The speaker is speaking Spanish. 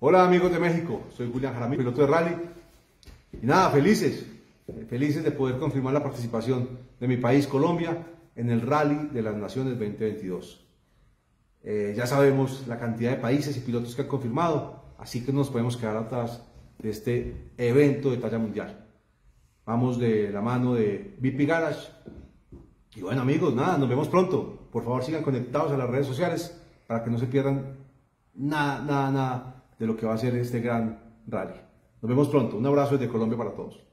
Hola amigos de México, soy Julián Jaramillo, piloto de rally. Y nada, felices de poder confirmar la participación de mi país, Colombia, en el Rally de las Naciones 2022. Ya sabemos la cantidad de países y pilotos que han confirmado, así que no nos podemos quedar atrás de este evento de talla mundial. Vamos de la mano de VIP Garage. Y bueno amigos, nada, nos vemos pronto. Por favor sigan conectados a las redes sociales para que no se pierdan nada de lo que va a ser este gran rally. Nos vemos pronto. Un abrazo desde Colombia para todos.